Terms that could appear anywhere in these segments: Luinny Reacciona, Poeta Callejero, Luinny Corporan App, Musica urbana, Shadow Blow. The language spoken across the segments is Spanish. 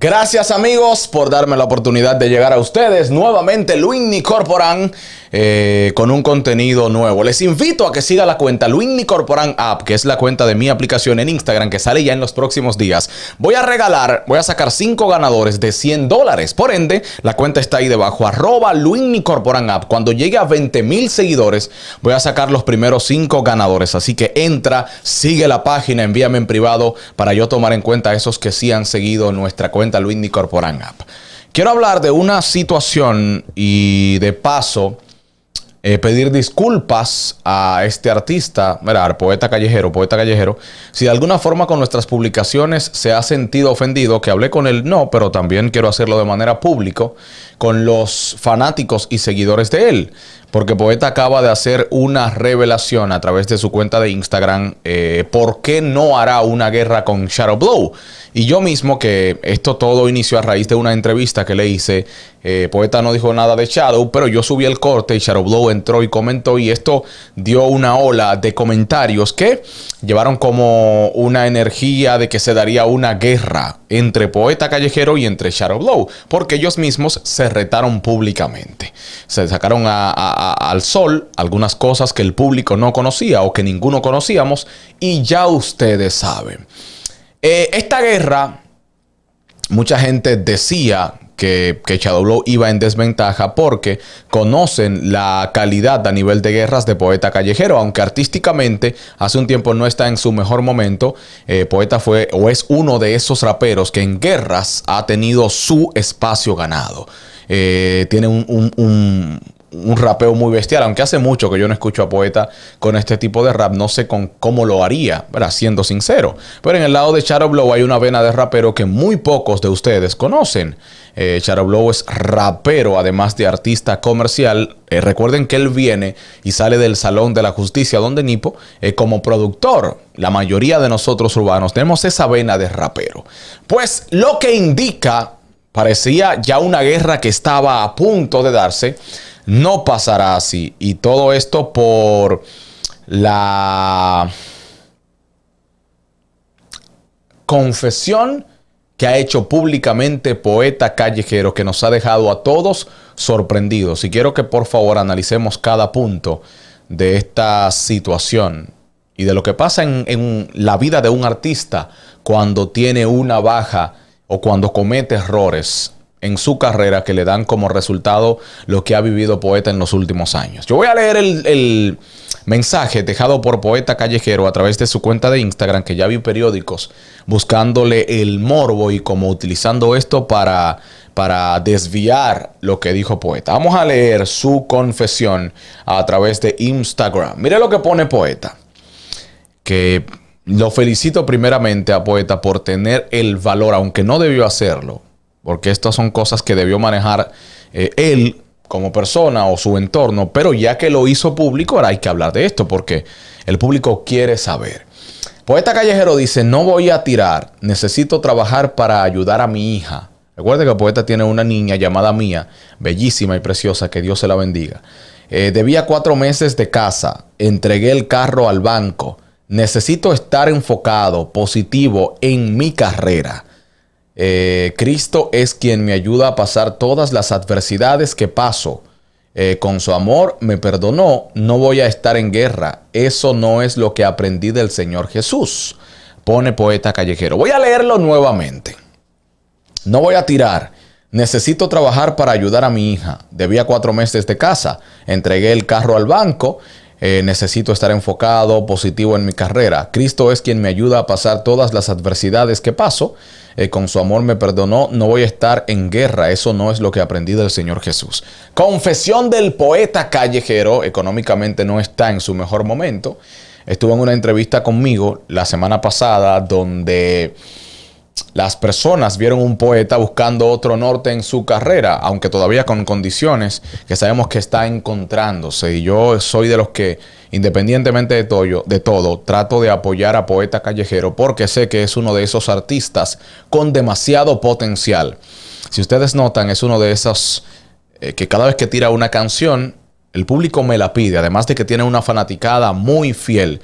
Gracias amigos por darme la oportunidad de llegar a ustedes nuevamente. Luinny Corporan con un contenido nuevo. Les invito a que siga la cuenta Luinny Corporan App, que es la cuenta de mi aplicación en Instagram, que sale ya en los próximos días. Voy a sacar 5 ganadores de $100. Por ende, la cuenta está ahí debajo, arroba Luinny Corporan App. Cuando llegue a 20,000 seguidores, voy a sacar los primeros 5 ganadores. Así que entra, sigue la página, envíame en privado para yo tomar en cuenta a esos que sí han seguido nuestra cuenta Luinny Corporan App. Quiero hablar de una situación y de paso pedir disculpas a este artista, mirar, Poeta Callejero. Si de alguna forma con nuestras publicaciones se ha sentido ofendido, que hablé con él, no, pero también quiero hacerlo de manera pública con los fanáticos y seguidores de él. Porque Poeta acaba de hacer una revelación a través de su cuenta de Instagram. ¿Por qué no hará una guerra con Shadow Blow? Y yo mismo, que esto todo inició a raíz de una entrevista que le hice. Poeta no dijo nada de Shadow, pero yo subí el corte y Shadow Blow entró y comentó, y esto dio una ola de comentarios que llevaron como una energía de que se daría una guerra entre Poeta Callejero y entre Shadow Blow, porque ellos mismos se retaron públicamente, se sacaron al sol algunas cosas que el público no conocía o que ninguno conocíamos, y ya ustedes saben. Esta guerra, mucha gente decía que Shadow Blow iba en desventaja porque conocen la calidad a nivel de guerras de Poeta Callejero, aunque artísticamente hace un tiempo no está en su mejor momento. Poeta fue o es uno de esos raperos que en guerras ha tenido su espacio ganado. Tiene un rapeo muy bestial, aunque hace mucho que yo no escucho a Poeta con este tipo de rap. No sé cómo lo haría, ¿verdad? Siendo sincero. Pero en el lado de Shadow Blow hay una vena de rapero que muy pocos de ustedes conocen. Shadow Blow es rapero, además de artista comercial. Recuerden que él viene y sale del Salón de la Justicia, donde Nipo, como productor. La mayoría de nosotros urbanos tenemos esa vena de rapero. Pues lo que indica, parecía ya una guerra que estaba a punto de darse. No pasará así. Y todo esto por la confesión que ha hecho públicamente Poeta Callejero, que nos ha dejado a todos sorprendidos. Y quiero que por favor analicemos cada punto de esta situación y de lo que pasa en la vida de un artista cuando tiene una baja o cuando comete errores en su carrera que le dan como resultado lo que ha vivido Poeta en los últimos años. Yo voy a leer el mensaje dejado por Poeta Callejero a través de su cuenta de Instagram, que ya vi periódicos buscándole el morbo y como utilizando esto para desviar lo que dijo Poeta. Vamos a leer su confesión a través de Instagram. Mire lo que pone Poeta, que lo felicito primeramente a Poeta por tener el valor, aunque no debió hacerlo, porque estas son cosas que debió manejar él como persona o su entorno. Pero ya que lo hizo público, ahora hay que hablar de esto porque el público quiere saber. Poeta Callejero dice: no voy a tirar, necesito trabajar para ayudar a mi hija. Recuerde que Poeta tiene una niña llamada Mía, bellísima y preciosa, que Dios se la bendiga. Debía 4 meses de casa, entregué el carro al banco. Necesito estar enfocado, positivo en mi carrera. Cristo es quien me ayuda a pasar todas las adversidades que paso. Con su amor me perdonó. No voy a estar en guerra. Eso no es lo que aprendí del Señor Jesús. Pone Poeta Callejero. Voy a leerlo nuevamente. No voy a tirar. Necesito trabajar para ayudar a mi hija. Debía 4 meses de casa. Entregué el carro al banco. Necesito estar enfocado, positivo en mi carrera. Cristo es quien me ayuda a pasar todas las adversidades que paso. Con su amor me perdonó. No voy a estar en guerra. Eso no es lo que aprendí del Señor Jesús. Confesión del Poeta Callejero. Económicamente no está en su mejor momento. Estuvo en una entrevista conmigo la semana pasada donde las personas vieron un Poeta buscando otro norte en su carrera, aunque todavía con condiciones que sabemos que está encontrándose. Y yo soy de los que, independientemente de todo, trato de apoyar a Poeta Callejero porque sé que es uno de esos artistas con demasiado potencial. Si ustedes notan, es uno de esos que cada vez que tira una canción, el público me la pide, además de que tiene una fanaticada muy fiel.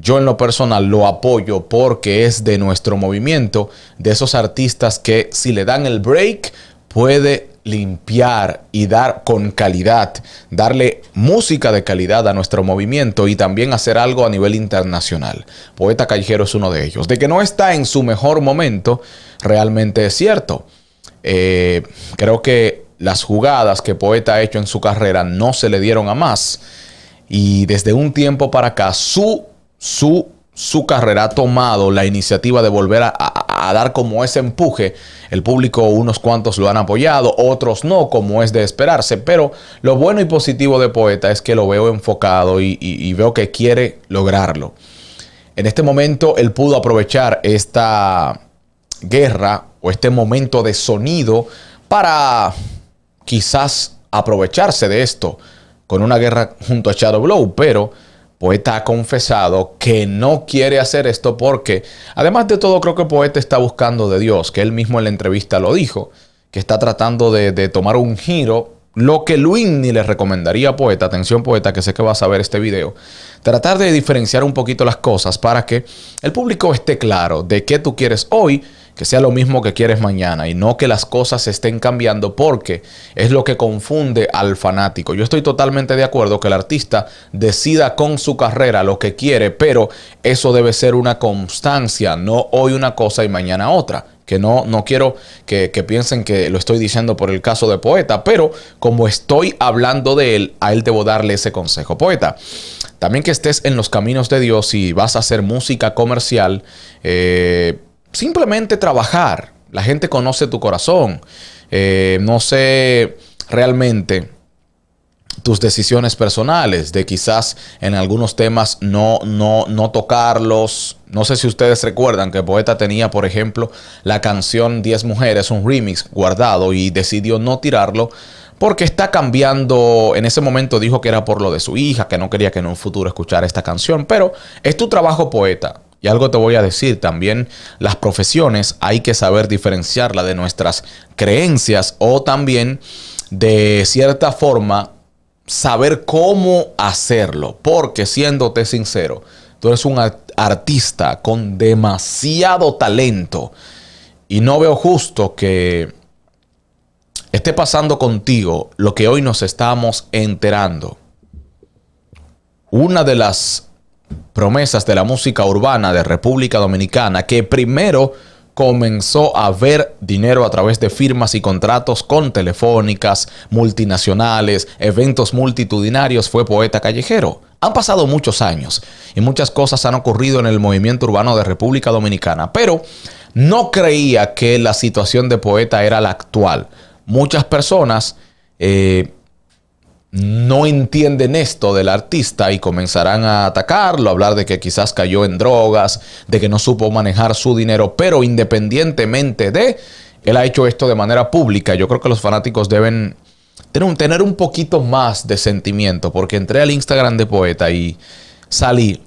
Yo en lo personal lo apoyo porque es de nuestro movimiento, de esos artistas que si le dan el break puede limpiar y dar con calidad, darle música de calidad a nuestro movimiento y también hacer algo a nivel internacional. Poeta Callejero es uno de ellos. De que no está en su mejor momento, realmente es cierto. Creo que las jugadas que Poeta ha hecho en su carrera no se le dieron a más. Y desde un tiempo para acá, su carrera ha tomado la iniciativa de volver a dar como ese empuje. El público, unos cuantos lo han apoyado, otros no, como es de esperarse. Pero lo bueno y positivo de Poeta es que lo veo enfocado y veo que quiere lograrlo. En este momento, él pudo aprovechar esta guerra o este momento de sonido para quizás aprovecharse de esto con una guerra junto a Shadow Blow, pero Poeta ha confesado que no quiere hacer esto porque, además de todo, creo que Poeta está buscando de Dios, que él mismo en la entrevista lo dijo, que está tratando de tomar un giro, lo que Luinny le recomendaría a Poeta, atención Poeta, que sé que vas a ver este video, tratar de diferenciar un poquito las cosas para que el público esté claro de qué tú quieres hoy, que sea lo mismo que quieres mañana y no que las cosas se estén cambiando porque es lo que confunde al fanático. Yo estoy totalmente de acuerdo que el artista decida con su carrera lo que quiere, pero eso debe ser una constancia, no hoy una cosa y mañana otra. Que no quiero que piensen que lo estoy diciendo por el caso de Poeta, pero como estoy hablando de él, a él debo darle ese consejo. Poeta, también que estés en los caminos de Dios y vas a hacer música comercial, simplemente trabajar. La gente conoce tu corazón. No sé realmente tus decisiones personales de quizás en algunos temas no tocarlos. No sé si ustedes recuerdan que Poeta tenía, por ejemplo, la canción 10 Mujeres, un remix guardado y decidió no tirarlo porque está cambiando. En ese momento dijo que era por lo de su hija, que no quería que en un futuro escuchara esta canción, pero es tu trabajo, Poeta. Y algo te voy a decir, también las profesiones hay que saber diferenciarla de nuestras creencias o también de cierta forma saber cómo hacerlo. Porque siéndote sincero, tú eres un artista con demasiado talento y no veo justo que esté pasando contigo lo que hoy nos estamos enterando. Una de las promesas de la música urbana de República Dominicana, que primero comenzó a ver dinero a través de firmas y contratos con telefónicas, multinacionales, eventos multitudinarios, fue Poeta Callejero. Han pasado muchos años y muchas cosas han ocurrido en el movimiento urbano de República Dominicana, pero no creía que la situación de Poeta era la actual. Muchas personas no entienden esto del artista y comenzarán a atacarlo, a hablar de que quizás cayó en drogas, de que no supo manejar su dinero, pero independientemente de, él ha hecho esto de manera pública. Yo creo que los fanáticos deben tener un poquito más de sentimiento, porque entré al Instagram de Poeta y salí.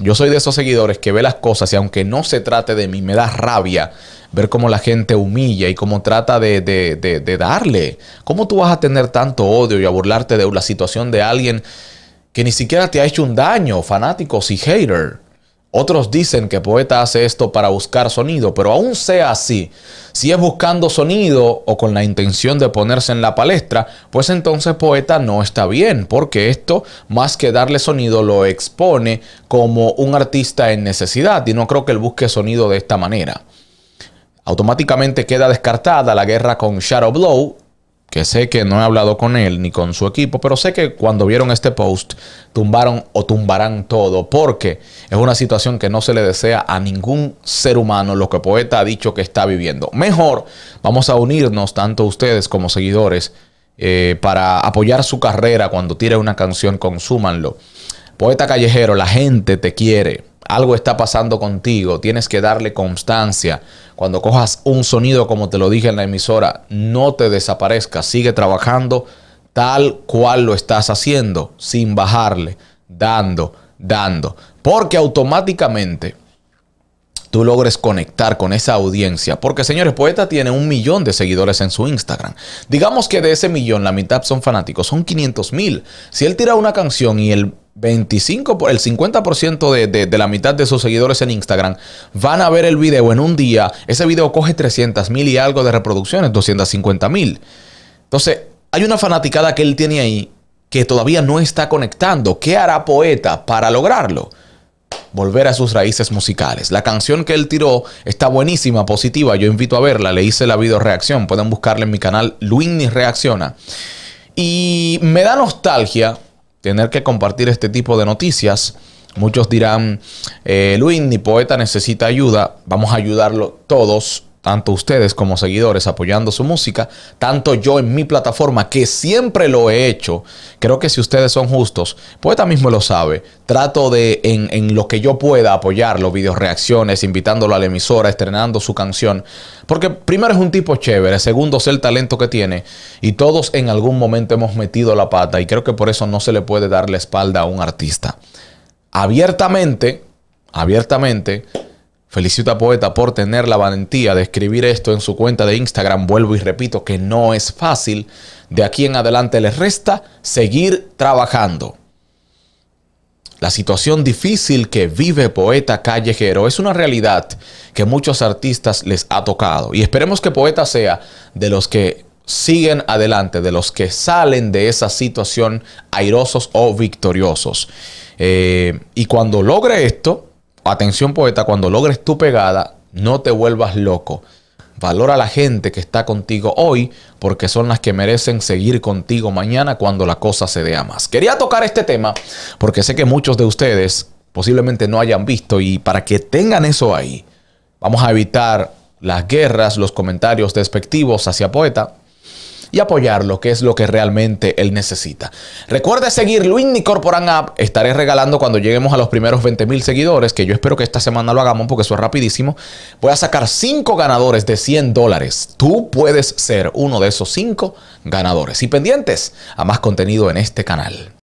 Yo soy de esos seguidores que ve las cosas y aunque no se trate de mí, me da rabia ver cómo la gente humilla y cómo trata de darle. ¿Cómo tú vas a tener tanto odio y a burlarte de la situación de alguien que ni siquiera te ha hecho un daño? Fanáticos y haters. Otros dicen que Poeta hace esto para buscar sonido, pero aún sea así, si es buscando sonido o con la intención de ponerse en la palestra, pues entonces Poeta no está bien, porque esto, más que darle sonido, lo expone como un artista en necesidad y no creo que él busque sonido de esta manera. Automáticamente queda descartada la guerra con Shadow Blow, que sé que no he hablado con él ni con su equipo, pero sé que cuando vieron este post tumbaron o tumbarán todo, porque es una situación que no se le desea a ningún ser humano lo que Poeta ha dicho que está viviendo. Mejor vamos a unirnos tanto ustedes como seguidores para apoyar su carrera. Cuando tire una canción, consúmanlo. Poeta Callejero, la gente te quiere. Algo está pasando contigo, tienes que darle constancia. Cuando cojas un sonido, como te lo dije en la emisora, no te desaparezcas, sigue trabajando tal cual lo estás haciendo, sin bajarle, dando. Porque automáticamente tú logres conectar con esa audiencia. Porque, señores, Poeta tiene 1 millón de seguidores en su Instagram. Digamos que de ese 1 millón, la mitad son fanáticos, son 500 mil. Si él tira una canción y el el 50% de la mitad de sus seguidores en Instagram van a ver el video en un día. Ese video coge 300,000 y algo de reproducciones, 250,000. Entonces, hay una fanaticada que él tiene ahí que todavía no está conectando. ¿Qué hará Poeta para lograrlo? Volver a sus raíces musicales. La canción que él tiró está buenísima, positiva. Yo invito a verla. Le hice la video reacción. Pueden buscarla en mi canal Luinny Reacciona. Y me da nostalgia tener que compartir este tipo de noticias. Muchos dirán, Luinny, Poeta necesita ayuda. Vamos a ayudarlo todos, tanto ustedes como seguidores apoyando su música, tanto yo en mi plataforma, que siempre lo he hecho. Creo que si ustedes son justos, Poeta mismo lo sabe, trato de en lo que yo pueda apoyarlo, video reacciones, invitándolo a la emisora, estrenando su canción, porque primero es un tipo chévere, segundo sé el talento que tiene, y todos en algún momento hemos metido la pata, y creo que por eso no se le puede dar la espalda a un artista. Abiertamente felicito a Poeta por tener la valentía de escribir esto en su cuenta de Instagram. Vuelvo y repito que no es fácil. De aquí en adelante les resta seguir trabajando. La situación difícil que vive Poeta Callejero es una realidad que muchos artistas les ha tocado. Y esperemos que Poeta sea de los que siguen adelante, de los que salen de esa situación airosos o victoriosos. Y cuando logre esto... Atención, Poeta, cuando logres tu pegada, no te vuelvas loco. Valora a la gente que está contigo hoy, porque son las que merecen seguir contigo mañana cuando la cosa se dé a más. Quería tocar este tema porque sé que muchos de ustedes posiblemente no hayan visto, y para que tengan eso ahí, vamos a evitar las guerras, los comentarios despectivos hacia Poeta y apoyarlo, que es lo que realmente él necesita. Recuerde seguir Luinny Corporan App. Estaré regalando cuando lleguemos a los primeros 20,000 seguidores, que yo espero que esta semana lo hagamos porque eso es rapidísimo. Voy a sacar 5 ganadores de $100. Tú puedes ser uno de esos 5 ganadores. Y pendientes a más contenido en este canal.